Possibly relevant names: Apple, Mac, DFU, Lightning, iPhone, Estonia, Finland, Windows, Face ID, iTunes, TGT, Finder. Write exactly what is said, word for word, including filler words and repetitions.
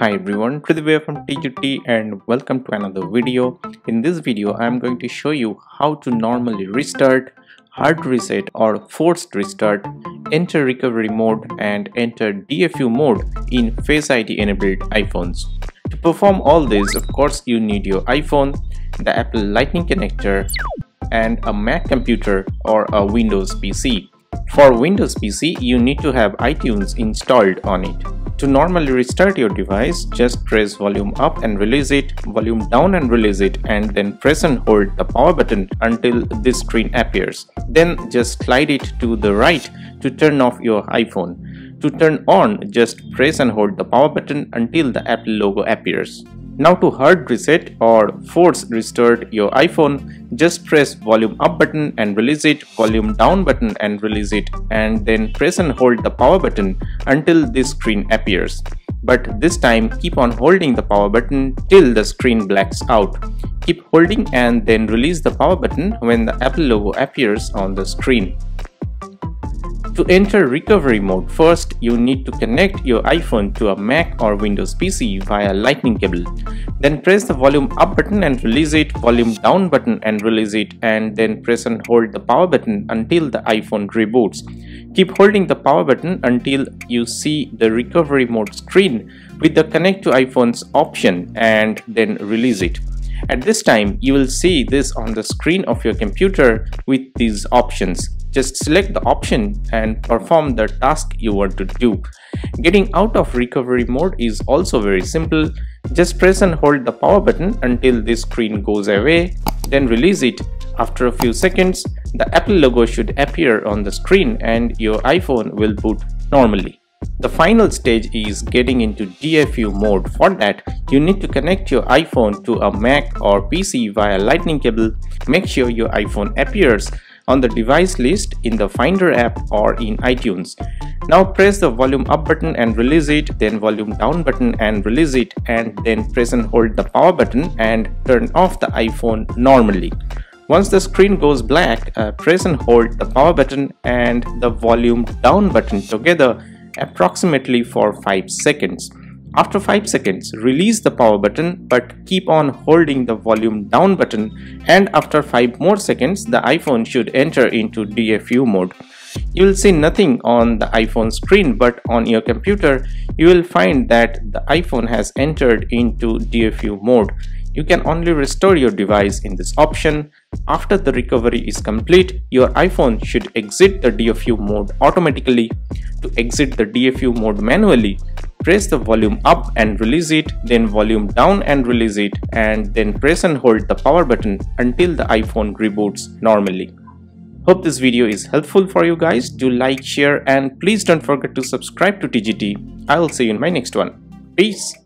Hi everyone, Tridib from T G T and welcome to another video. In this video, I am going to show you how to normally restart, hard reset or forced restart, enter recovery mode and enter D F U mode in Face I D enabled iPhones. To perform all this, of course, you need your iPhone, the Apple Lightning connector and a Mac computer or a Windows P C. For Windows P C, you need to have iTunes installed on it. To normally restart your device, just press volume up and release it, volume down and release it, and then press and hold the power button until this screen appears. Then just slide it to the right to turn off your iPhone. To turn on, just press and hold the power button until the Apple logo appears. Now to hard reset or force restart your iPhone, just press volume up button and release it, volume down button and release it, and then press and hold the power button until this screen appears. But this time keep on holding the power button till the screen blacks out. Keep holding and then release the power button when the Apple logo appears on the screen. To enter recovery mode, first you need to connect your iPhone to a Mac or Windows P C via lightning cable. Then press the volume up button and release it, volume down button and release it, and then press and hold the power button until the iPhone reboots. Keep holding the power button until you see the recovery mode screen with the connect to iPhone's option and then release it. At this time, you will see this on the screen of your computer with these options. Just select the option and perform the task you want to do. Getting out of recovery mode is also very simple. Just press and hold the power button until this screen goes away, then release it. After a few seconds, the Apple logo should appear on the screen and your iPhone will boot normally. The final stage is getting into D F U mode. For that, you need to connect your iPhone to a Mac or P C via lightning cable. Make sure your iPhone appears on the device list in the Finder app or in iTunes. Now press the volume up button and release it, then volume down button and release it, and then press and hold the power button and turn off the iPhone normally. Once the screen goes black, uh, press and hold the power button and the volume down button together approximately for five seconds. After five seconds, release the power button but keep on holding the volume down button, and after five more seconds, the iPhone should enter into D F U mode. You will see nothing on the iPhone screen, but on your computer, you will find that the iPhone has entered into D F U mode. You can only restore your device in this option. After the recovery is complete, your iPhone should exit the D F U mode automatically. To exit the D F U mode manually, press the volume up and release it, then volume down and release it, and then press and hold the power button until the iPhone reboots normally. Hope this video is helpful for you guys. Do like, share, and please don't forget to subscribe to T G T. I will see you in my next one. Peace.